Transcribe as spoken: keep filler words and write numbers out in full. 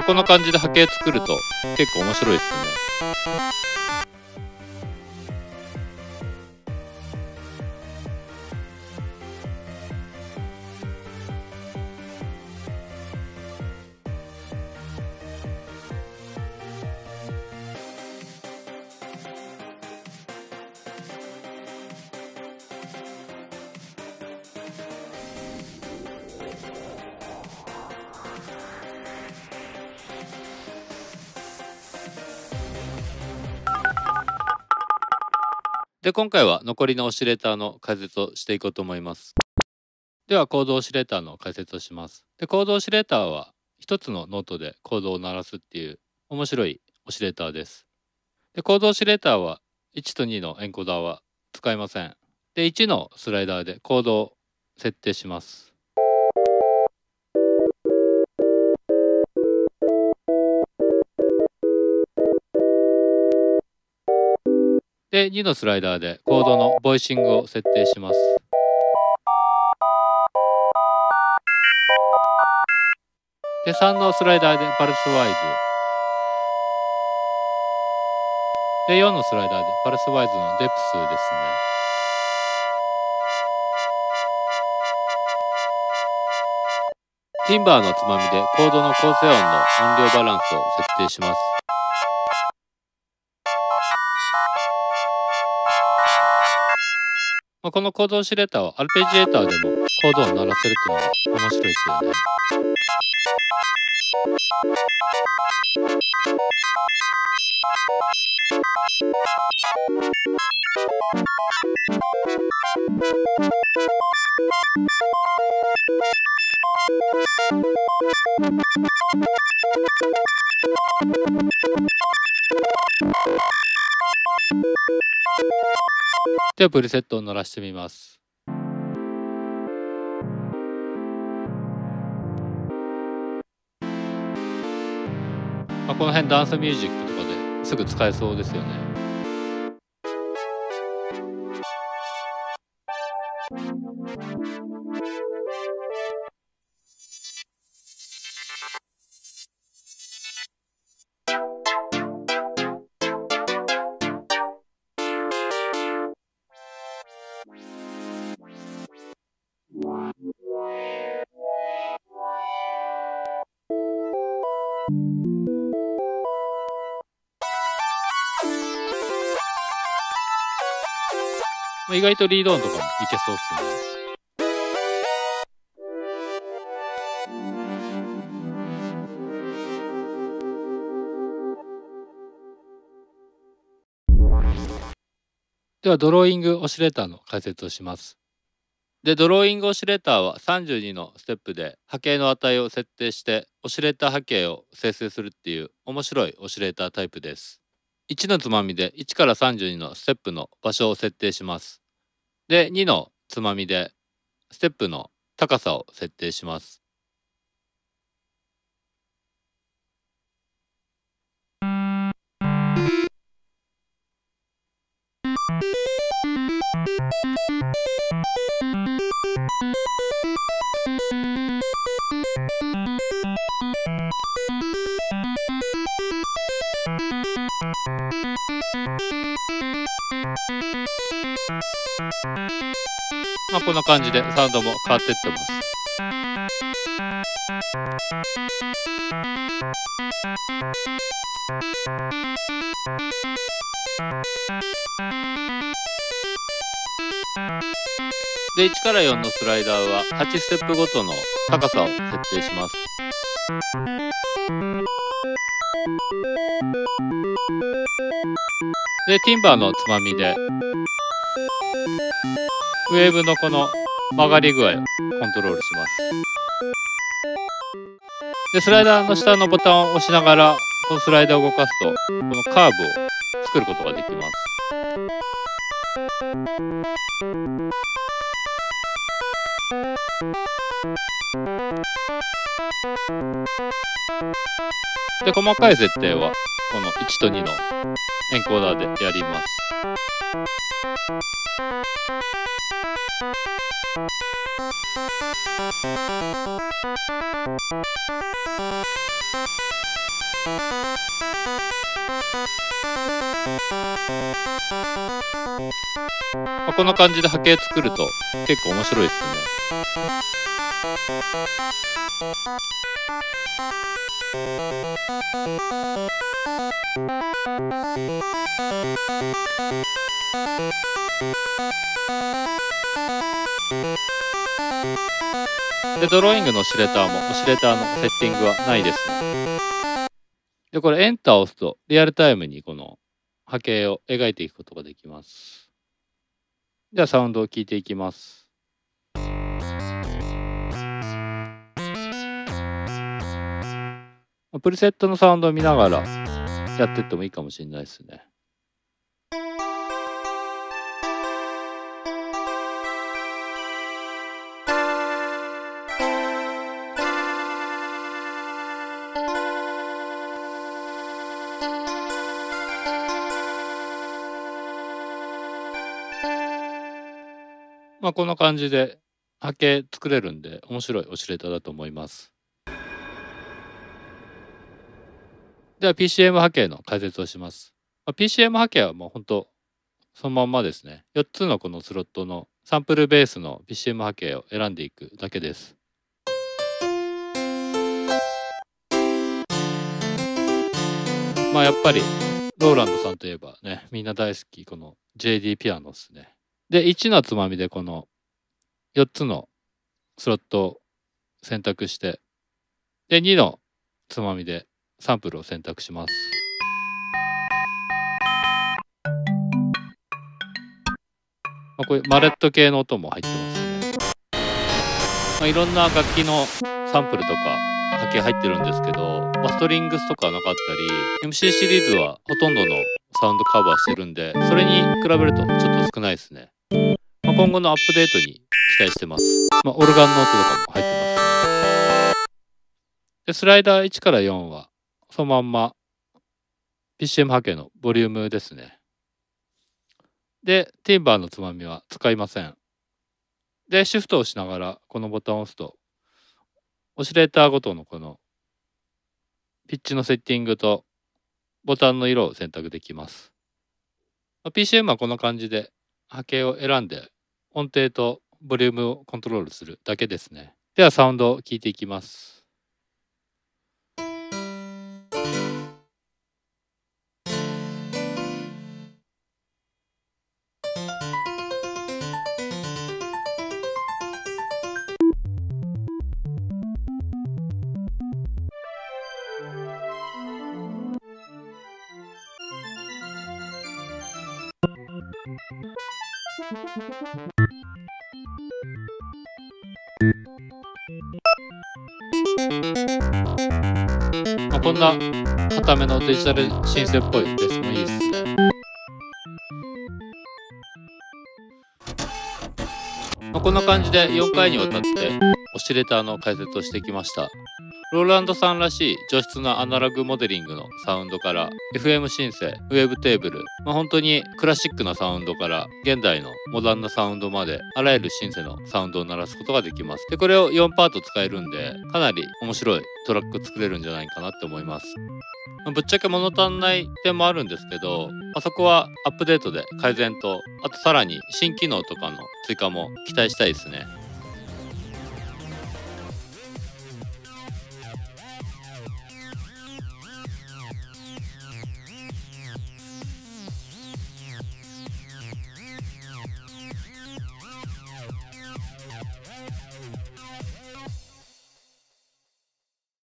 まあ、こんな感じで波形作ると結構面白いですね。で、今回は残りのオシレーターの解説をしていこうと思います。では、コードオシレーターの解説をします。で、コードオシレーターは一つのノートでコードを鳴らすっていう面白いオシレーターです。で、コードオシレーターはいちとにのエンコーダーは使いません。で、いちのスライダーでコードを設定します。で、にのスライダーでコードのボイシングを設定します。で、さんのスライダーでパルスワイズ。で、よんのスライダーでパルスワイズのデプスですね。ティンバーのつまみでコードの構成音の音量バランスを設定します。まあこのコードオシレーターはアルペジエーターでもコードを鳴らせるっていうのが面白いですよね。ではプリセットを鳴らしてみます。まあ、この辺ダンスミュージックとかですぐ使えそうですよね。意外とリード音とかもいけそうっすね。ではドローイングオシレーターの解説をします。で、ドローイングオシレーターはさんじゅうにのステップで波形の値を設定してオシレーター波形を生成するっていう面白いオシレータータイプです。いちのつまみでいちからさんじゅうにのステップの場所を設定します。で、にのつまみでステップの高さを設定します。まあこんな感じでサウンドも変わっていってます。で、いちからよんのスライダーははちステップごとの高さを設定します。で、ティンバーのつまみでウェーブのこの曲がり具合をコントロールします。で、スライダーの下のボタンを押しながら、このスライダーを動かすと、このカーブを作ることができます。で、細かい設定は、このいちとにのエンコーダーでやります。まあ、こんな感じで波形作ると結構面白いですね。で、ドローイングのオシレーターもオシレーターのセッティングはないですね。で、これエンターを押すとリアルタイムにこの波形を描いていくことができます。ではサウンドを聞いていきます。プリセットのサウンドを見ながらやっていってもいいかもしれないですね。まあこんな感じで波形作れるんで面白いオシレーターだと思います。では ピーシーエム 波形の解説をします。まあ、ピーシーエム 波形はもう本当そのまんまですね。よっつのこのスロットのサンプルベースの ピーシーエム 波形を選んでいくだけです。まあやっぱりローランドさんといえばね、みんな大好きこの ジェイディー ピアノですね。で、いちのつまみでこのよっつのスロットを選択して、で、にのつまみでサンプルを選択します。まあ、こういうマレット系の音も入ってますね。まあ、いろんな楽器のサンプルとか波形入ってるんですけど、まあ、ストリングスとかなかったり、エムシー シリーズはほとんどのサウンドカバーしてるんで、それに比べるとちょっと少ないですね。まあ、今後のアップデートに期待してます。まあ、オルガンの音とかも入ってます。で、スライダーいちからよんは、そのまんま、ピーシーエム 波形のボリュームですね。で、ティンバーのつまみは使いません。で、シフトを押しながら、このボタンを押すと、オシレーターごとのこの、ピッチのセッティングと、ボタンの色を選択できます。ピーシーエム はこんな感じで波形を選んで音程とボリュームをコントロールするだけですね。ではサウンドを聞いていきます。まあ、こんな固めのデジタルシンセっぽいベースもいいですね。まあ、こんな感じでよんかいにわたってオシレーターの解説をしてきました。ローランドさんらしい上質なアナログモデリングのサウンドから エフエム シンセ、ウェブテーブル、まあ、本当にクラシックなサウンドから現代のモダンなサウンドまであらゆるシンセのサウンドを鳴らすことができます。で、これをよんパート使えるんでかなり面白いトラック作れるんじゃないかなって思います。まあ、ぶっちゃけ物足んない点もあるんですけど、まあ、そこはアップデートで改善と、あとさらに新機能とかの追加も期待したいですね。